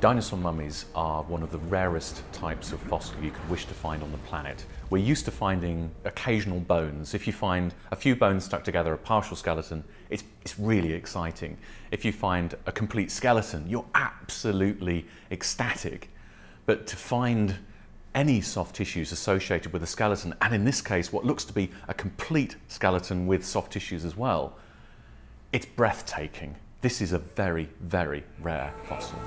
Dinosaur mummies are one of the rarest types of fossil you could wish to find on the planet. We're used to finding occasional bones. If you find a few bones stuck together, a partial skeleton, it's really exciting. If you find a complete skeleton, you're absolutely ecstatic. But to find any soft tissues associated with a skeleton, and in this case, what looks to be a complete skeleton with soft tissues as well, it's breathtaking. This is a very, very rare fossil.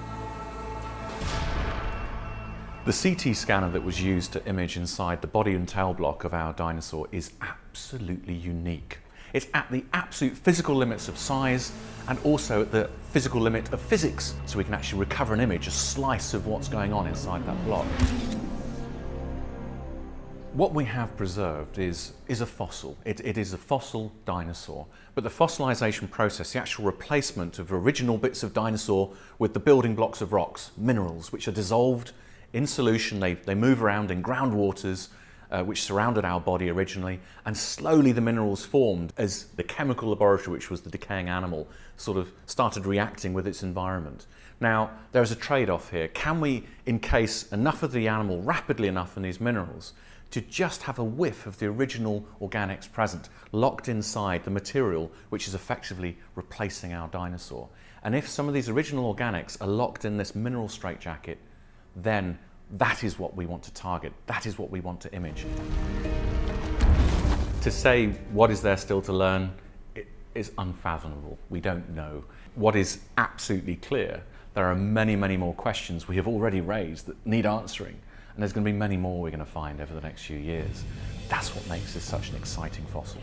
The CT scanner that was used to image inside the body and tail block of our dinosaur is absolutely unique. It's at the absolute physical limits of size and also at the physical limit of physics, so we can actually recover an image, a slice of what's going on inside that block. What we have preserved is a fossil. It is a fossil dinosaur. But the fossilization process, the actual replacement of original bits of dinosaur with the building blocks of rocks, minerals, which are dissolved in solution, they move around in groundwaters which surrounded our body originally, and slowly the minerals formed as the chemical laboratory, which was the decaying animal, sort of started reacting with its environment. Now, there is a trade-off here. Can we encase enough of the animal rapidly enough in these minerals to just have a whiff of the original organics present, locked inside the material which is effectively replacing our dinosaur? And if some of these original organics are locked in this mineral straitjacket, then that is what we want to target, that is what we want to image. To say what is there still to learn is unfathomable. We don't know. What is absolutely clear, there are many, many more questions we have already raised that need answering. And there's going to be many more we're going to find over the next few years. That's what makes this such an exciting fossil.